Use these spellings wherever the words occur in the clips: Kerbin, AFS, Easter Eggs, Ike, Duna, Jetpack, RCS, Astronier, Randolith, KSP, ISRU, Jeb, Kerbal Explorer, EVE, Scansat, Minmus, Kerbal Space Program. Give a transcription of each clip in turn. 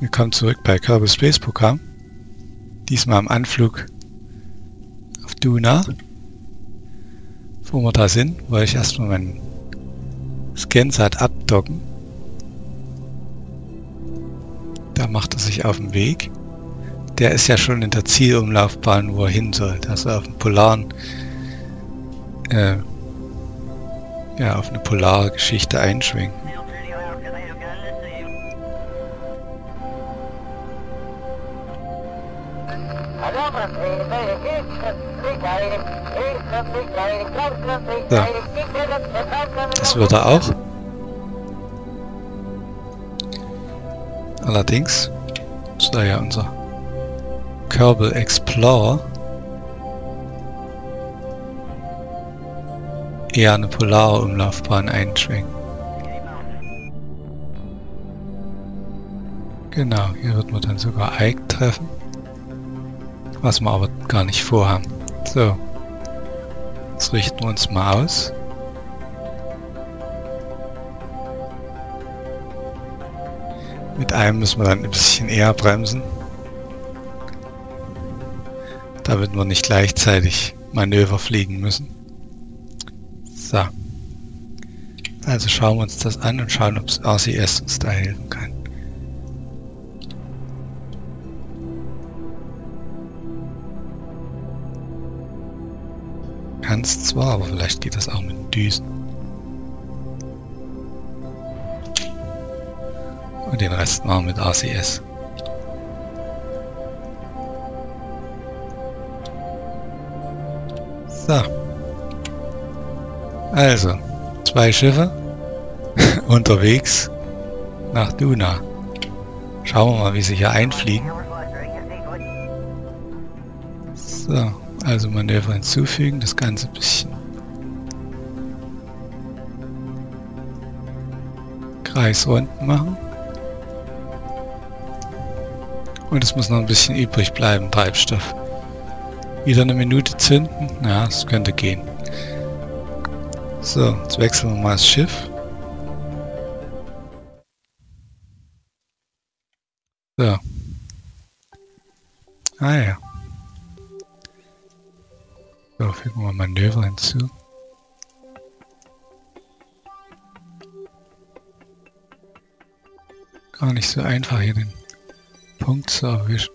Willkommen zurück bei Kerbal Space Program. Diesmal am Anflug auf Duna. Bevor wir da sind, wollte ich erstmal meinen Scansat abdocken. Da macht er sich auf den Weg. Der ist ja schon in der Zielumlaufbahn, wo er hin soll. Also auf den polaren, ja, auf eine polare Geschichte einschwenken. So. Das wird er auch. Allerdings ist da ja unser Kerbal Explorer eher eine polare Umlaufbahn einschwenken. Genau, hier wird man dann sogar Ike treffen, was wir aber gar nicht vorhaben. So, jetzt richten wir uns mal aus. Mit einem müssen wir dann ein bisschen eher bremsen, damit wir nicht gleichzeitig Manöver fliegen müssen. So, also schauen wir uns das an und schauen, ob das RCS uns da helfen kann. Kann es zwar, aber vielleicht geht das auch mit Düsen. Und den Rest machen wir mit RCS. So. Also, 2 Schiffe unterwegs nach Duna. Schauen wir mal, wie sie hier einfliegen. So, also Manöver hinzufügen, das Ganze ein bisschen kreisrunden machen. Und es muss noch ein bisschen übrig bleiben, Treibstoff. Wieder eine Minute zünden? Ja, es könnte gehen. So, jetzt wechseln wir mal das Schiff. So. Ah ja. So, fügen wir Manöver hinzu. Gar nicht so einfach hier den Punkt zu erwischen.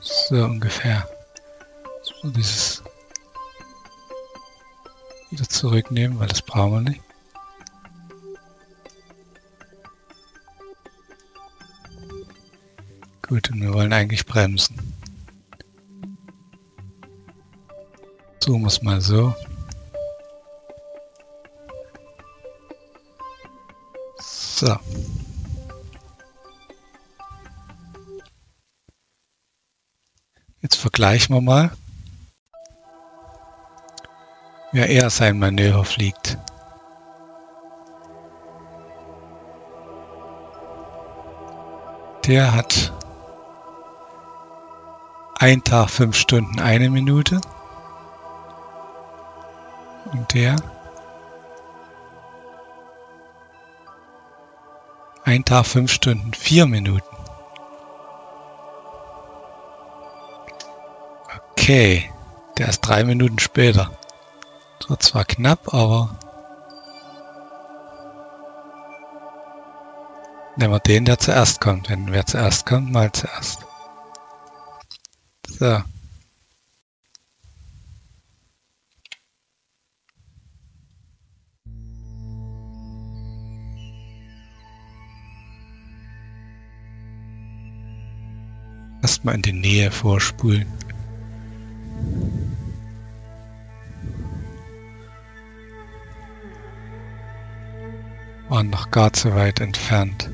So ungefähr. So, dieses wieder zurücknehmen, weil das brauchen wir nicht. Gut, und wir wollen eigentlich bremsen. So muss mal so. So. Jetzt vergleichen wir mal, wer eher sein Manöver fliegt. Der hat einen Tag, 5 Stunden, 1 Minute und der einen Tag, 5 Stunden, 4 Minuten. Okay, der ist 3 Minuten später. Das war zwar knapp, aber nehmen wir den, der zuerst kommt. Wenn wer zuerst kommt, mal zuerst. So. Erstmal in die Nähe vorspulen. Waren noch gar zu weit entfernt.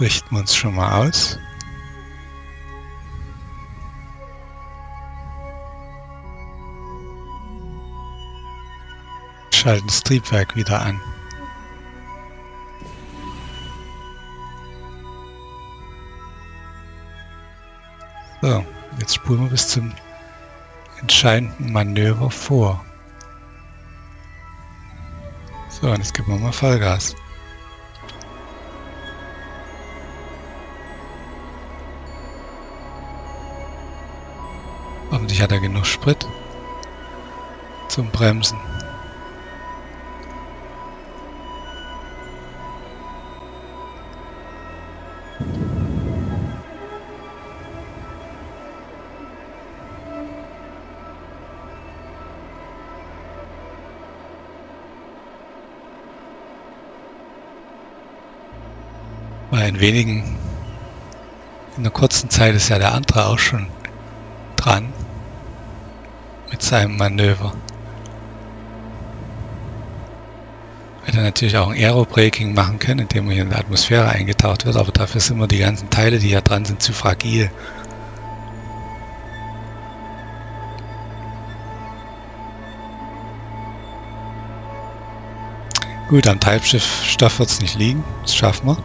Richten wir uns schon mal aus. Schalten das Triebwerk wieder an. spulen wir bis zum entscheidenden Manöver vor. So, und jetzt geben wir mal Vollgas. Hoffentlich hat er genug Sprit zum Bremsen. In einer kurzen Zeit ist ja der andere auch schon dran mit seinem Manöver. Hätte natürlich auch ein Aerobraking machen können, indem man hier in die Atmosphäre eingetaucht wird, aber dafür sind immer die ganzen Teile, die hier dran sind, zu fragil. Gut, am Treibstoff wird es nicht liegen, das schaffen wir.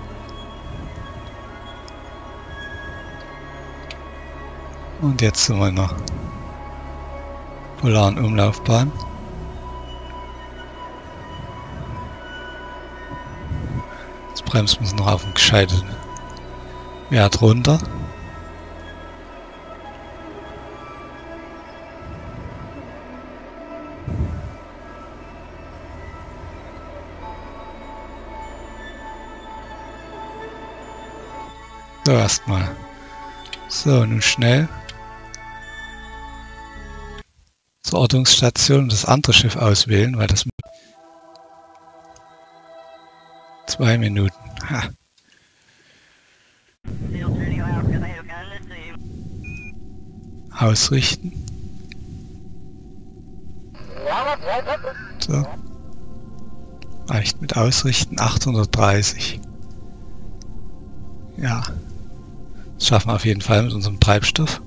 Und jetzt sind wir in der polaren Umlaufbahn. Jetzt bremsen wir uns noch auf den gescheiten Wert runter. So, erstmal. So, nun schnell. Ortungsstation und das andere Schiff auswählen, weil das 2 Minuten. Ha. Ausrichten. So. Reicht mit Ausrichten 830. Ja. Das schaffen wir auf jeden Fall mit unserem Treibstoff.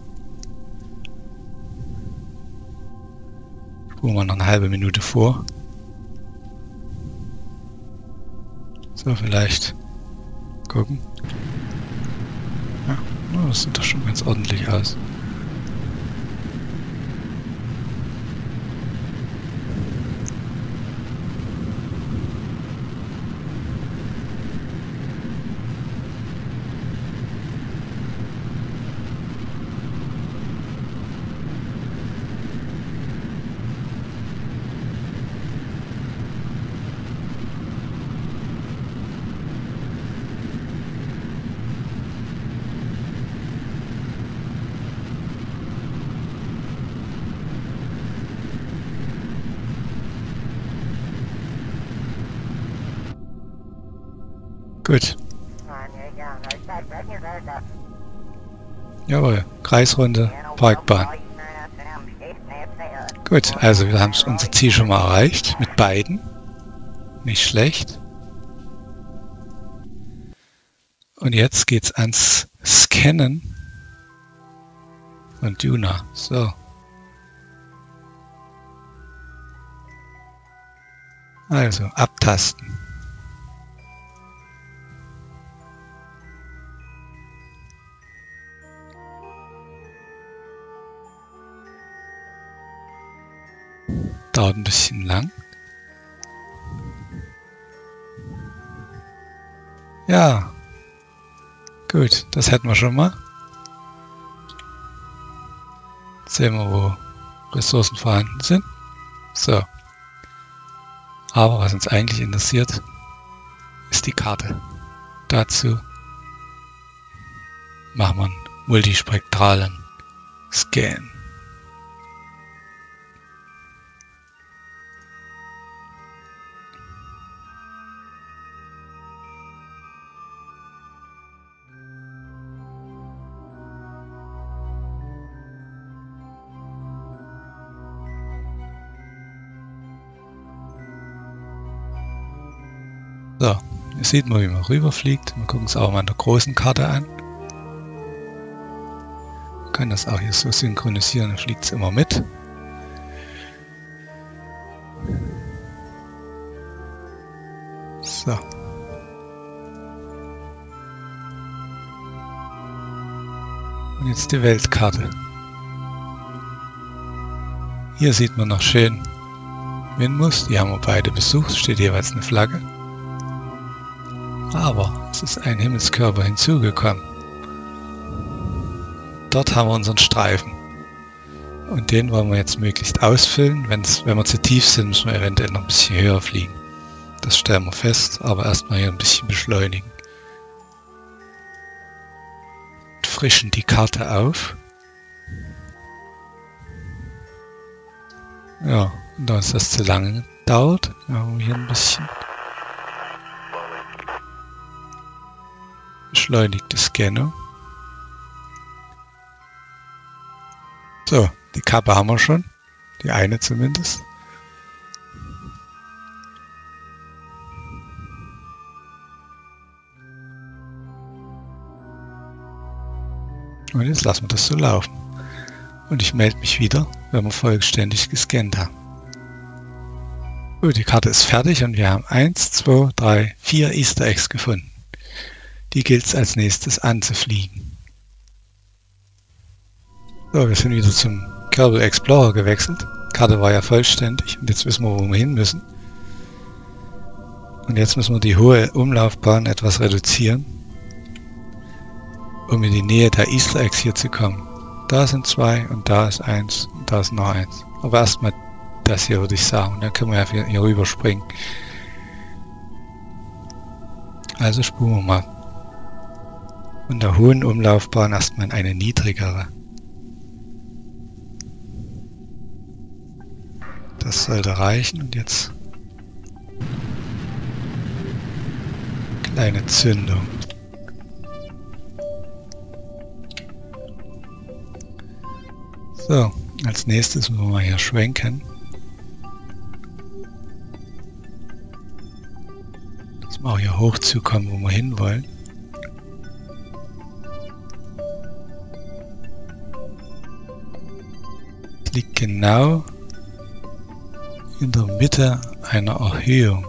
Spulen wir noch eine halbe Minute vor. So, vielleicht gucken. Ja, das sieht doch schon ganz ordentlich aus. Gut. Jawohl, Kreisrunde, Parkbahn. Gut, also wir haben unser Ziel schon mal erreicht, mit beiden. Nicht schlecht. Und jetzt geht's ans Scannen von Duna. So. Also, abtasten. Dauert ein bisschen lang. Ja. Gut, das hätten wir schon mal. Jetzt sehen wir, wo Ressourcen vorhanden sind. So. Aber was uns eigentlich interessiert, ist die Karte. Dazu machen wir einen multispektralen Scan. So, jetzt sieht man, wie man rüberfliegt. Wir gucken es auch mal an der großen Karte an. Man kann das auch hier so synchronisieren, dann fliegt es immer mit. So. Und jetzt die Weltkarte. Hier sieht man noch schön Minmus, die haben wir beide besucht, steht jeweils eine Flagge. Aber es ist ein Himmelskörper hinzugekommen. Dort haben wir unseren Streifen. Und den wollen wir jetzt möglichst ausfüllen. Wenn wir zu tief sind, müssen wir eventuell noch ein bisschen höher fliegen. Das stellen wir fest, aber erstmal hier ein bisschen beschleunigen. Und frischen die Karte auf. Ja, und da es das zu lange dauert, machen wir hier ein bisschen beschleunigte Scanner. So, die Kappe haben wir schon. Die eine zumindest. Und jetzt lassen wir das so laufen. Und ich melde mich wieder, wenn wir vollständig gescannt haben. Gut, die Karte ist fertig und wir haben 1, 2, 3, 4 Easter Eggs gefunden. Die gilt es als nächstes anzufliegen. So, wir sind wieder zum Kerbal Explorer gewechselt. Die Karte war ja vollständig und jetzt wissen wir, wo wir hin müssen. Und jetzt müssen wir die hohe Umlaufbahn etwas reduzieren, um in die Nähe der Easter Eggs hier zu kommen. Da sind 2 und da ist 1 und da ist noch 1. Aber erstmal das hier würde ich sagen, dann können wir ja hier rüber springen. Also spulen wir mal von der hohen Umlaufbahn erstmal in eine niedrigere. Das sollte reichen und jetzt kleine Zündung. So, als nächstes müssen wir mal hier schwenken. Dass wir auch hier hochzukommen, wo wir hinwollen. Es liegt genau in der Mitte einer Erhöhung.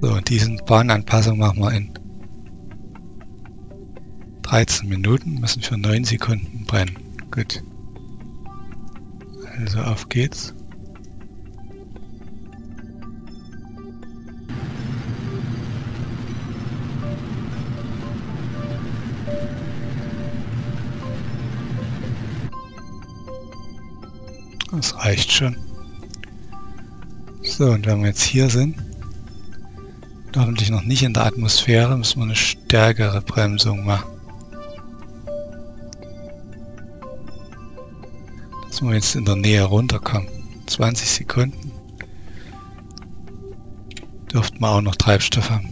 So, diesen Bahnanpassung machen wir in 13 Minuten, müssen für 9 Sekunden brennen. Gut. Also auf geht's. Das reicht schon. So, und wenn wir jetzt hier sind, hoffentlich noch nicht in der Atmosphäre, müssen wir eine stärkere Bremsung machen. Dass wir jetzt in der Nähe runterkommen. 20 Sekunden. Dürften wir auch noch Treibstoff haben.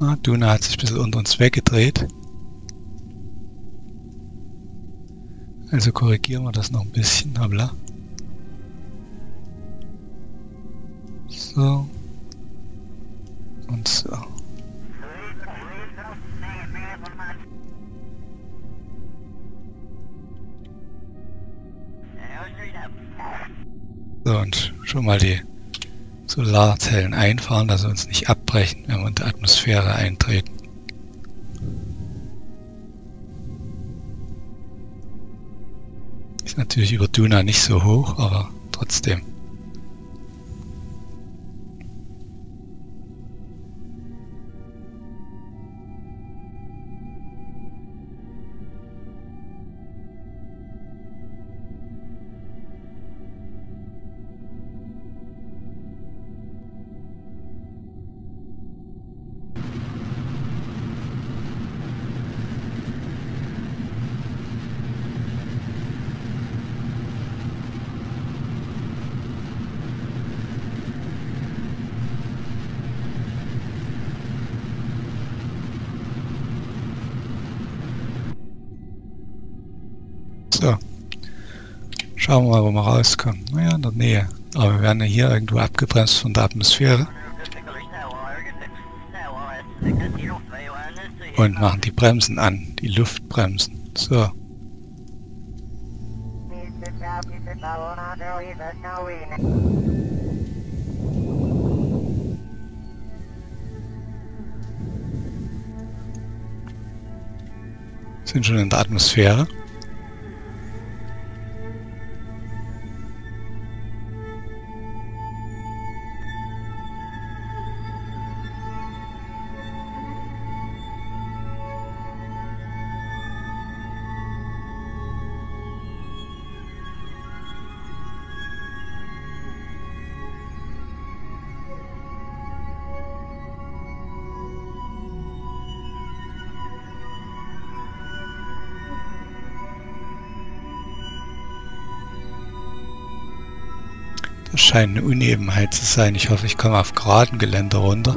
Ah, Duna hat sich ein bisschen unter uns weggedreht. Also korrigieren wir das noch ein bisschen, habla. So. Und so. So, und schon mal die Solarzellen einfahren, dass sie uns nicht abbrechen, wenn wir in die Atmosphäre eintreten. Natürlich über Duna nicht so hoch, aber trotzdem. So, schauen wir mal, wo wir rauskommen. Naja, in der Nähe. Aber wir werden ja hier irgendwo abgebremst von der Atmosphäre. und machen die Bremsen an, die Luftbremsen. So. Sind schon in der Atmosphäre. Scheint eine Unebenheit zu sein. Ich hoffe, ich komme auf geradem Gelände runter.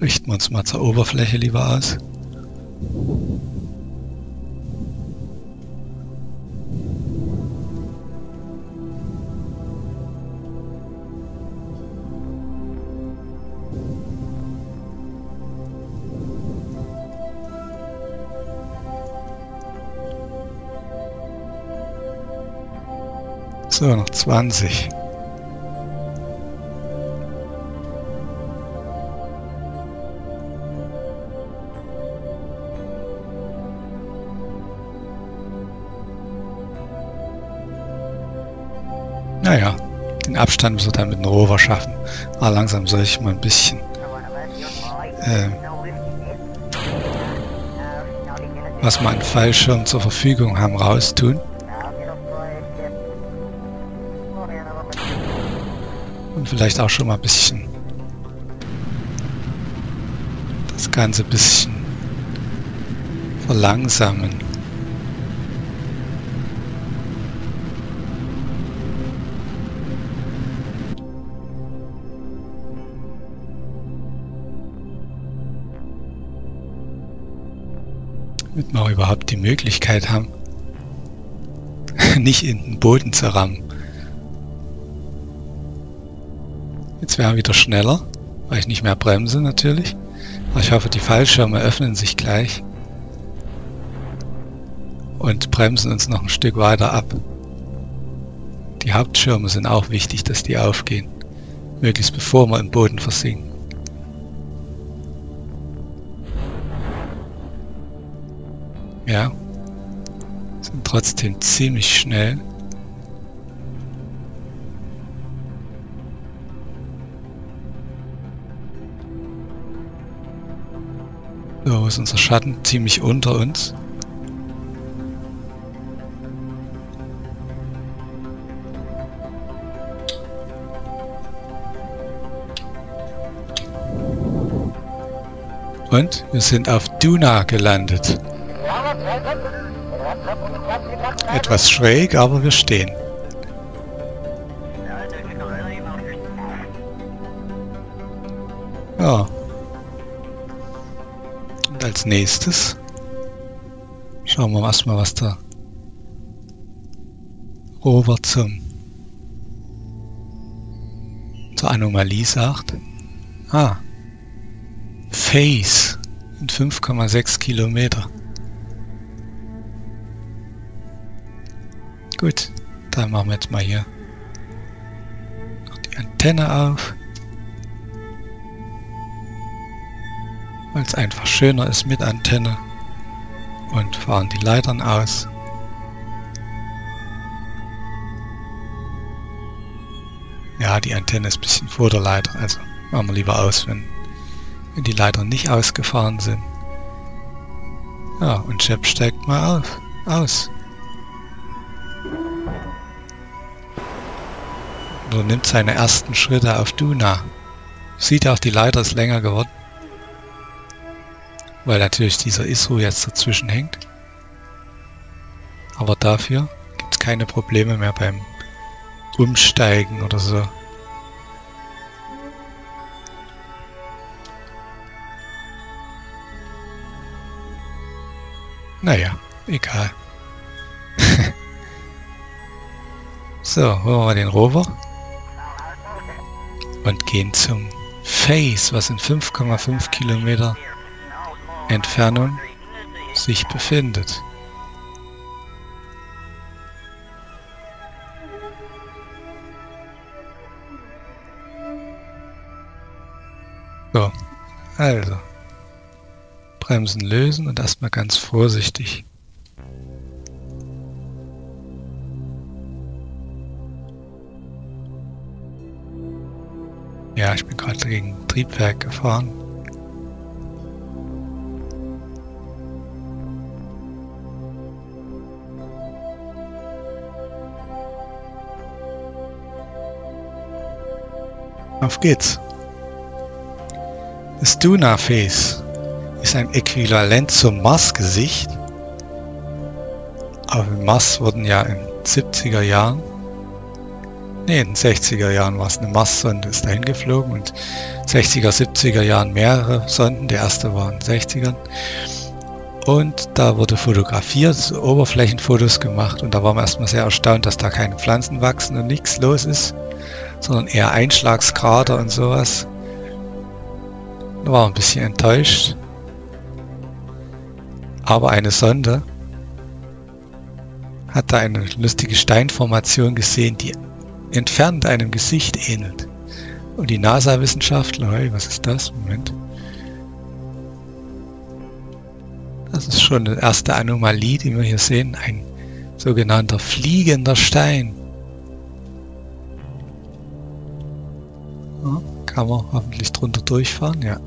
Richten wir uns mal zur Oberfläche lieber aus. So, noch 20. Naja, den Abstand müssen wir dann mit dem Rover schaffen. Aber langsam soll ich mal ein bisschen was wir an Fallschirm zur Verfügung haben, raustun. Und vielleicht auch schon mal ein bisschen das Ganze ein bisschen verlangsamen. Damit wir überhaupt die Möglichkeit haben, nicht in den Boden zu rammen. Jetzt wären wir wieder schneller, weil ich nicht mehr bremse natürlich. Aber ich hoffe, die Fallschirme öffnen sich gleich und bremsen uns noch ein Stück weiter ab. Die Hauptschirme sind auch wichtig, dass die aufgehen, möglichst bevor wir im Boden versinken. Ja, sind trotzdem ziemlich schnell. So, ist unser Schatten ziemlich unter uns. Und wir sind auf Duna gelandet. Etwas schräg, aber wir stehen. Ja. Und als nächstes schauen wir erstmal, was der Rover zur Anomalie sagt. Ah. Face in 5,6 Kilometer. Gut, dann machen wir jetzt mal hier noch die Antenne auf, weil es einfach schöner ist mit Antenne, und fahren die Leitern aus. Ja, die Antenne ist ein bisschen vor der Leiter, also machen wir lieber aus, wenn die leider nicht ausgefahren sind. Ja, und Shep steigt mal aus. So nimmt seine ersten Schritte auf Duna. Sieht auch, die Leiter ist länger geworden. Weil natürlich dieser ISRU jetzt dazwischen hängt. Aber dafür gibt es keine Probleme mehr beim Umsteigen oder so. Naja, egal. So, holen wir den Rover. Und gehen zum Face, was in 5,5 Kilometer Entfernung sich befindet. So, also. Bremsen lösen und erstmal ganz vorsichtig. Ja, ich bin gerade gegen Triebwerk gefahren. Auf geht's. Das Duna-Face ist ein Äquivalent zum Mars-Gesicht. Aber im Mars wurden ja in den 70er Jahren, nee, in den 60er Jahren war es eine Mars-Sonde, ist dahin geflogen, und 60er, 70er Jahren mehrere Sonden, der erste war in den 60ern. Und da wurde fotografiert, Oberflächenfotos gemacht, und da waren wir erstmal sehr erstaunt, dass da keine Pflanzen wachsen und nichts los ist, sondern eher Einschlagskrater und sowas. War ein bisschen enttäuscht, aber eine Sonde hat da eine lustige Steinformation gesehen, die entfernt einem Gesicht ähnelt. Und die NASA-Wissenschaftler, hey, was ist das? Moment. Das ist schon die erste Anomalie, die wir hier sehen, ein sogenannter fliegender Stein. Ja, kann man hoffentlich drunter durchfahren, ja.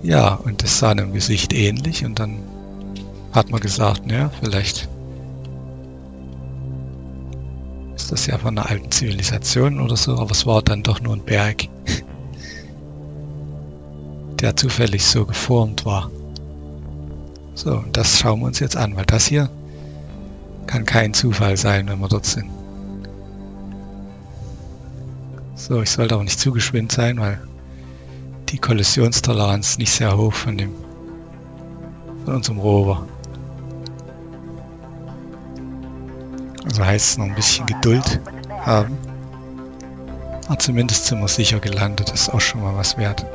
Ja, und das sah einem Gesicht ähnlich, und dann hat man gesagt, naja, vielleicht ist das ja von einer alten Zivilisation oder so, aber es war dann doch nur ein Berg, der zufällig so geformt war. So, und das schauen wir uns jetzt an, weil das hier kann kein Zufall sein, wenn wir dort sind. So, ich sollte aber nicht zu geschwind sein, weil die Kollisionstoleranz nicht sehr hoch von unserem Rover. Also heißt es noch ein bisschen Geduld haben. Aber zumindest sind wir sicher gelandet, das ist auch schon mal was wert.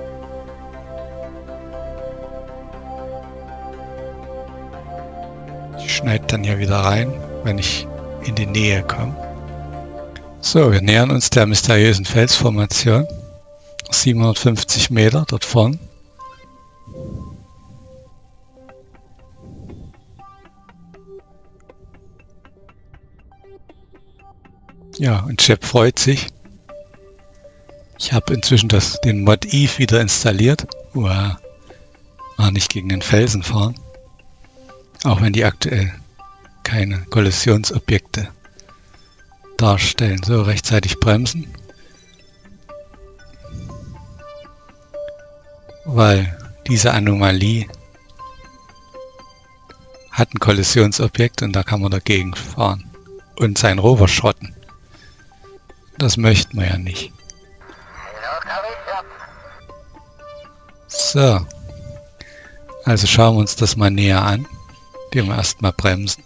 Ich schneide dann hier wieder rein, wenn ich in die Nähe komme. So, wir nähern uns der mysteriösen Felsformation. 750 Meter dort vorn. Ja, und Shep freut sich. Ich habe inzwischen den Mod EVE wieder installiert. Uah. Mal nicht gegen den Felsen fahren. Auch wenn die aktuell keine Kollisionsobjekte darstellen. So, rechtzeitig bremsen. Weil diese Anomalie hat ein Kollisionsobjekt, und da kann man dagegen fahren und seinen Rover schrotten. Das möchten wir ja nicht. So, also schauen wir uns das mal näher an, indem wir erstmal bremsen.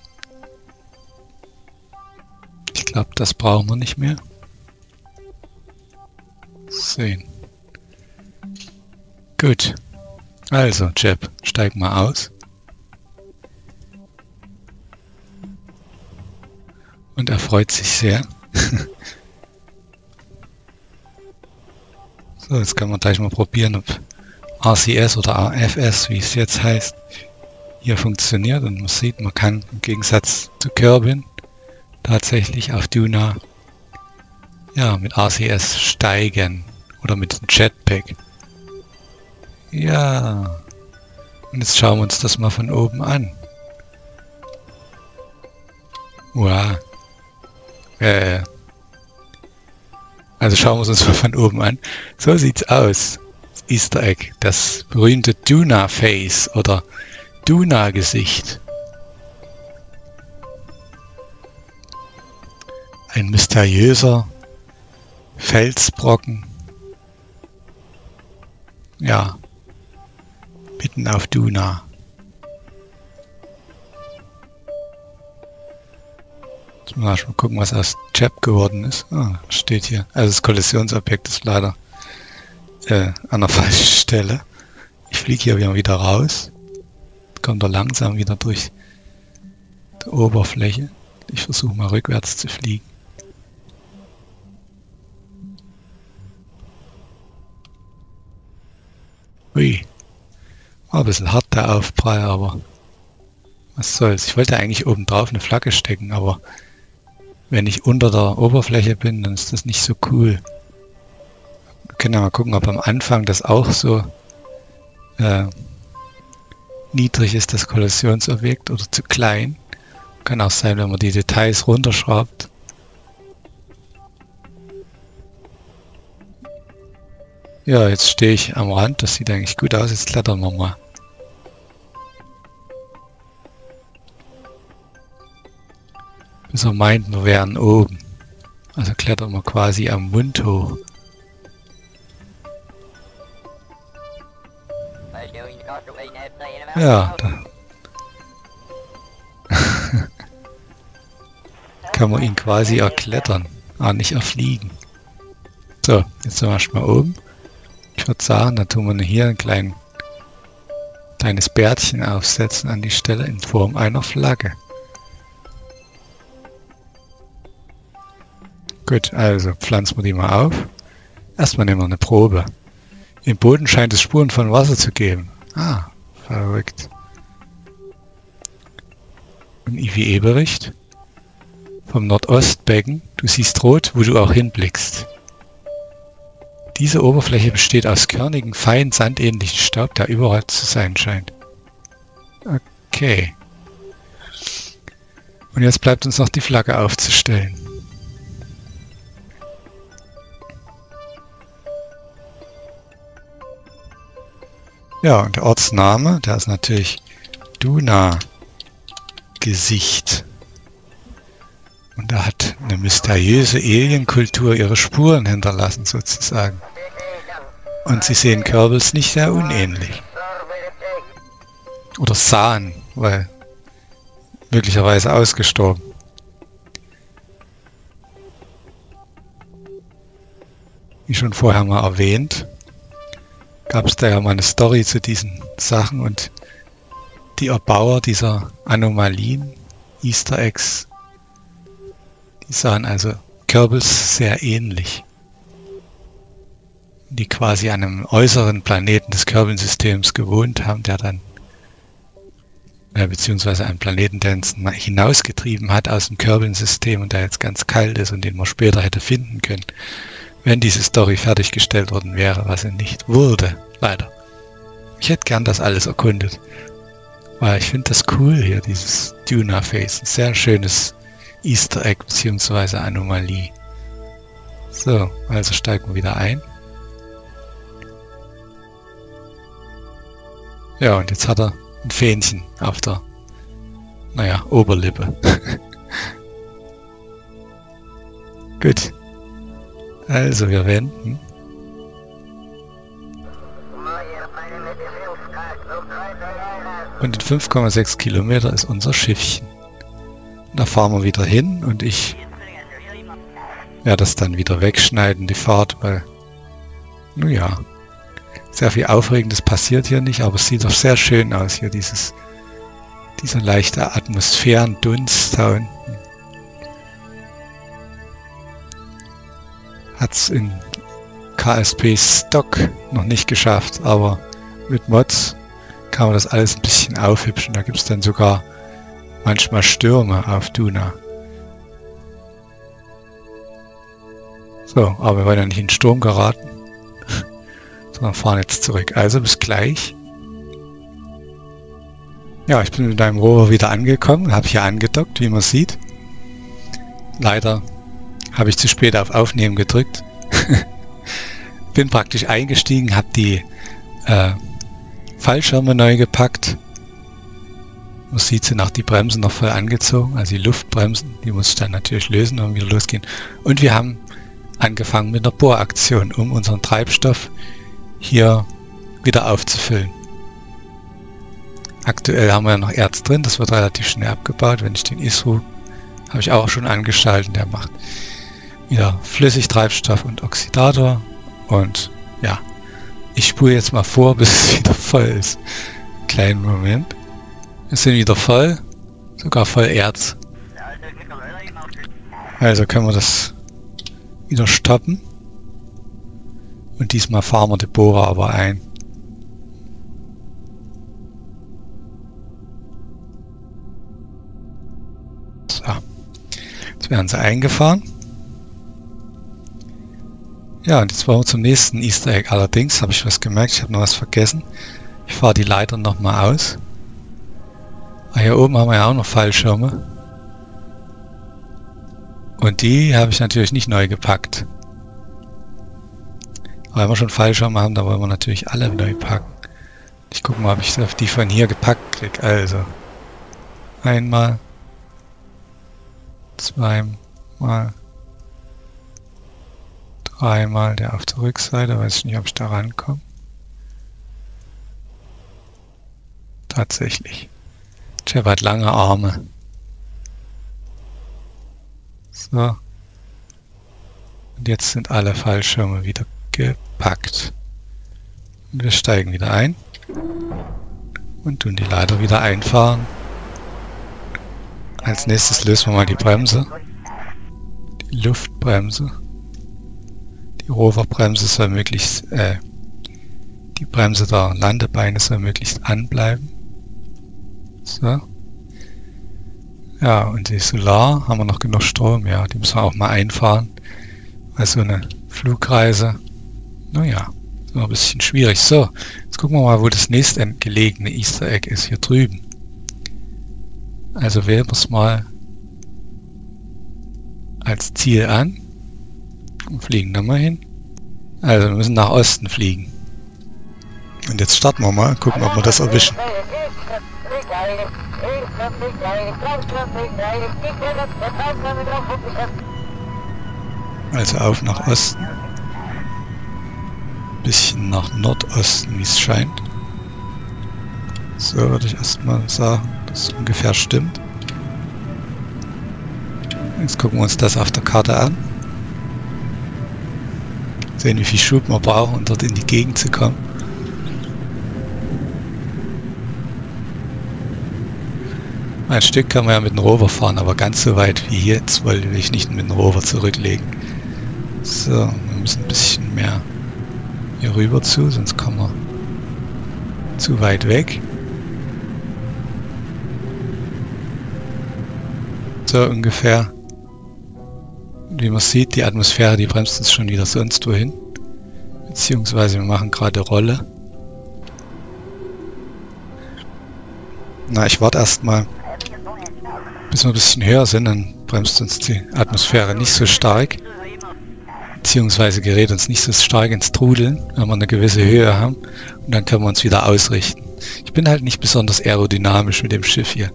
Ich glaube, das brauchen wir nicht mehr. Sehen. Gut, also Shep, steig mal aus und er freut sich sehr. So, jetzt können wir gleich mal probieren, ob RCS oder AFS, wie es jetzt heißt, hier funktioniert, und man sieht, man kann im Gegensatz zu Kerbin tatsächlich auf Duna ja mit RCS steigen Oder mit dem Jetpack. Ja. Und jetzt schauen wir uns das mal von oben an. Wow. Also schauen wir uns mal von oben an. So sieht's aus. Das Easter Egg. Das berühmte Duna-Face oder Duna-Gesicht. Ein mysteriöser Felsbrocken. Ja. Mitten auf Duna. Jetzt mal gucken, was aus Jeb geworden ist. Ah, steht hier. Also das Kollisionsobjekt ist leider an der falschen Stelle. Ich fliege hier wieder raus. Kommt er langsam wieder durch die Oberfläche. Ich versuche mal rückwärts zu fliegen. Ui. War ein bisschen hart der Aufprall, aber was soll's. Ich wollte eigentlich oben drauf eine Flagge stecken, aber wenn ich unter der Oberfläche bin, dann ist das nicht so cool. Wir können ja mal gucken, ob am Anfang das auch so niedrig ist, das Kollisionsobjekt, oder zu klein. Kann auch sein, wenn man die Details runterschraubt. Ja, jetzt stehe ich am Rand, das sieht eigentlich gut aus, jetzt klettern wir mal. Bis er meint, wir wären oben. Also klettern wir quasi am Mund hoch. Ja, da kann man ihn quasi erklettern, aber nicht erfliegen. So, jetzt sind wir erstmal oben. Ich würde sagen, da tun wir hier ein kleines Bärtchen aufsetzen an die Stelle in Form einer Flagge. Gut, also pflanzen wir die mal auf. Erstmal nehmen wir eine Probe. Im Boden scheint es Spuren von Wasser zu geben. Ah, verrückt. Ein IWE-Bericht vom Nordostbecken. Du siehst rot, wo du auch hinblickst. Diese Oberfläche besteht aus körnigen, feinen, sandähnlichen Staub, der überall zu sein scheint. Okay. Und jetzt bleibt uns noch die Flagge aufzustellen. Ja, und der Ortsname, der ist natürlich Duna-Gesicht. Und da hat eine mysteriöse Alienkultur ihre Spuren hinterlassen, sozusagen. Und sie sehen Kerbals nicht sehr unähnlich. Oder sahen, weil möglicherweise ausgestorben. Wie schon vorher mal erwähnt, gab es da ja mal eine Story zu diesen Sachen und die Erbauer dieser Anomalien, Easter Eggs, die sahen also Kerbals sehr ähnlich, die quasi an einem äußeren Planeten des Kerbin-Systems gewohnt haben, der dann, beziehungsweise einen Planeten, der uns hinausgetrieben hat aus dem Kerbin-System und der jetzt ganz kalt ist und den man später hätte finden können, wenn diese Story fertiggestellt worden wäre, was sie nicht wurde, leider. Ich hätte gern das alles erkundet, weil ich finde das cool hier, dieses Duna-Face, ein sehr schönes Easter Egg bzw. Anomalie. So, also steigen wir wieder ein. Ja, und jetzt hat er ein Fähnchen auf der, naja, Oberlippe. Gut. Also, wir wenden. Und in 5,6 Kilometer ist unser Schiffchen. Da fahren wir wieder hin und ich werde das dann wieder wegschneiden, die Fahrt, weil, naja, sehr viel Aufregendes passiert hier nicht, aber es sieht doch sehr schön aus hier, dieser leichte Atmosphärendunst da unten. Hat es in KSP Stock noch nicht geschafft, aber mit Mods kann man das alles ein bisschen aufhübschen, da gibt es dann sogar manchmal Stürme auf Duna. So, aber wir wollen ja nicht in den Sturm geraten. So, wir fahren jetzt zurück. Also bis gleich. Ja, ich bin mit meinem Rover wieder angekommen, habe hier angedockt, wie man sieht. Leider habe ich zu spät auf Aufnehmen gedrückt. Bin praktisch eingestiegen, habe die Fallschirme neu gepackt. Man sieht sie nach die Bremsen noch voll angezogen, also die Luftbremsen, die muss ich dann natürlich lösen und wieder losgehen. Und wir haben angefangen mit einer Bohraktion, um unseren Treibstoff hier wieder aufzufüllen. Aktuell haben wir ja noch Erz drin, das wird relativ schnell abgebaut. Wenn ich den ISRU habe ich auch schon angeschaltet, der macht wieder Flüssigtreibstoff und Oxidator. Und ja, ich spule jetzt mal vor, bis es wieder voll ist. Kleinen Moment. Wir sind wieder voll, sogar voll Erz. Also können wir das wieder stoppen. Und diesmal fahren wir die Bohrer aber ein. So, jetzt werden sie eingefahren. Ja, und jetzt wollen wir zum nächsten Easter Egg. Allerdings habe ich was gemerkt, ich habe noch was vergessen. Ich fahre die Leiter nochmal aus. Ah, hier oben haben wir ja auch noch Fallschirme. Und die habe ich natürlich nicht neu gepackt. Aber wenn wir schon Fallschirme haben, dann wollen wir natürlich alle neu packen. Ich gucke mal, ob ich die von hier gepackt kriege. Also, einmal, zweimal, dreimal, der auf der Rückseite, weiß ich nicht, ob ich da rankomme. Tatsächlich. Chef hat lange Arme. So. Und jetzt sind alle Fallschirme wieder gepackt. Und wir steigen wieder ein. Und tun die Leiter wieder einfahren. Als nächstes lösen wir mal die Bremse. Die Luftbremse. Die Roverbremse soll möglichst, die Bremse der Landebeine soll möglichst anbleiben. So. Ja, und die Solar, haben wir noch genug Strom? Ja, die müssen wir auch mal einfahren. Also eine Flugreise, naja, ist noch ein bisschen schwierig. So, jetzt gucken wir mal, wo das nächstgelegene Easter Egg ist, hier drüben. Also wählen wir es mal als Ziel an und fliegen da mal hin. Also wir müssen nach Osten fliegen. Und jetzt starten wir mal, gucken, ob wir das erwischen. Also auf nach Osten. Ein bisschen nach Nordosten, wie es scheint. So würde ich erstmal sagen, dass es ungefähr stimmt. Jetzt gucken wir uns das auf der Karte an. Sehen, wie viel Schub wir brauchen, um dort in die Gegend zu kommen. Ein Stück kann man ja mit dem Rover fahren, aber ganz so weit wie hier jetzt wollte ich nicht mit dem Rover zurücklegen. So, wir müssen ein bisschen mehr hier rüber zu, sonst kommen wir zu weit weg. So ungefähr. Wie man sieht, die Atmosphäre, die bremst uns schon wieder sonst wohin. Beziehungsweise wir machen gerade Rolle. Na, ich warte erstmal, bis wir ein bisschen höher sind, dann bremst uns die Atmosphäre nicht so stark, beziehungsweise gerät uns nicht so stark ins Trudeln, wenn wir eine gewisse Höhe haben, und dann können wir uns wieder ausrichten. Ich bin halt nicht besonders aerodynamisch mit dem Schiff hier.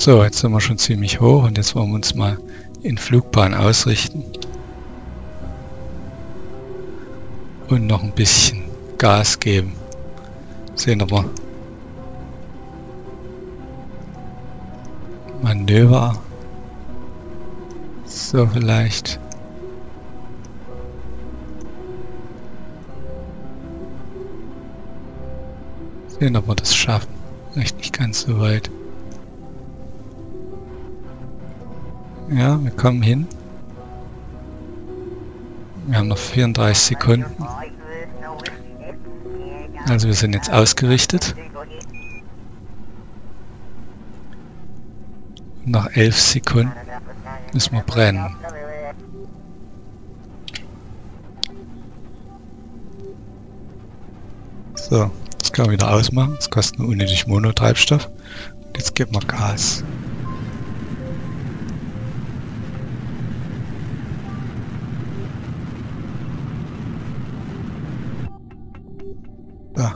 So, jetzt sind wir schon ziemlich hoch und jetzt wollen wir uns mal in Flugbahn ausrichten. Und noch ein bisschen Gas geben. Sehen wir mal. Manöver. So vielleicht. Sehen, ob wir das schaffen. Vielleicht nicht ganz so weit. Ja, wir kommen hin. Wir haben noch 34 Sekunden. Also wir sind jetzt ausgerichtet. Nach 11 Sekunden müssen wir brennen. So, das kann man wieder ausmachen. Das kostet nur unnötig Monotreibstoff. Und jetzt geben wir Gas. Da.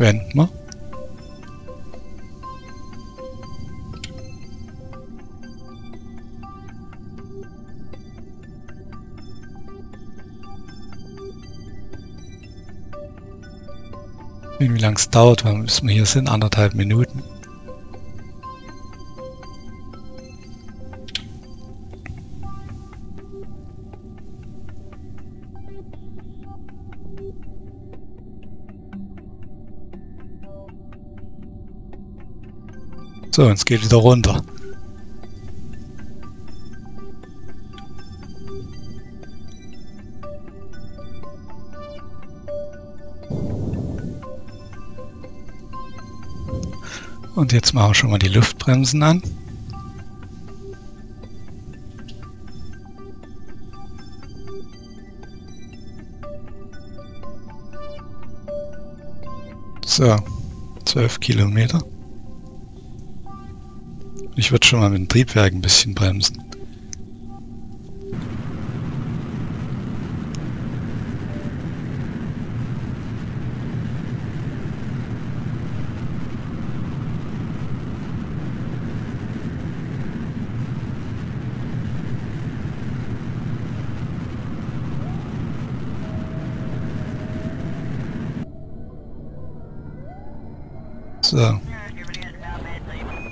Wenden wir. Wie lange es dauert, bis wir hier sind, 1,5 Minuten. So, und es geht wieder runter. Und jetzt machen wir schon mal die Luftbremsen an. So, 12 Kilometer. Ich würde schon mal mit dem Triebwerk ein bisschen bremsen. So.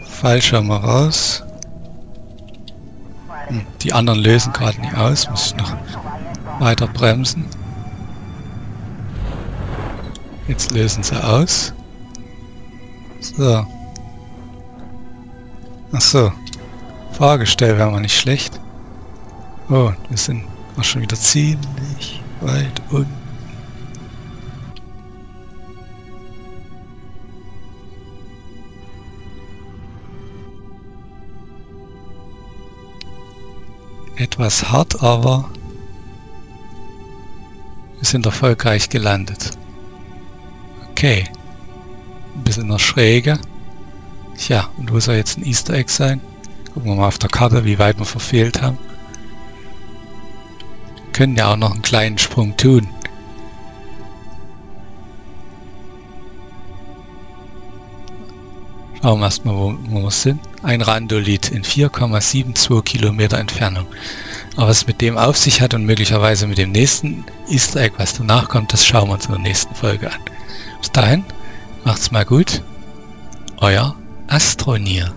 Fallschirm mal raus. Die anderen lösen gerade nicht aus, muss ich noch weiter bremsen. Jetzt lösen sie aus. So. Achso. Fahrgestell wäre mal nicht schlecht. Oh, wir sind auch schon wieder ziemlich weit unten. Etwas hart, aber wir sind erfolgreich gelandet. Okay. Ein bisschen in der Schräge. Tja, und wo soll jetzt ein Easter Egg sein? Gucken wir mal auf der Karte, wie weit wir verfehlt haben. Wir können ja auch noch einen kleinen Sprung tun. Schauen wir erstmal, wo wir sind. Ein Randolith in 4,72 Kilometer Entfernung. Aber was es mit dem auf sich hat und möglicherweise mit dem nächsten Easter Egg, was danach kommt, das schauen wir uns in der nächsten Folge an. Bis dahin, macht's mal gut. Euer Astronier.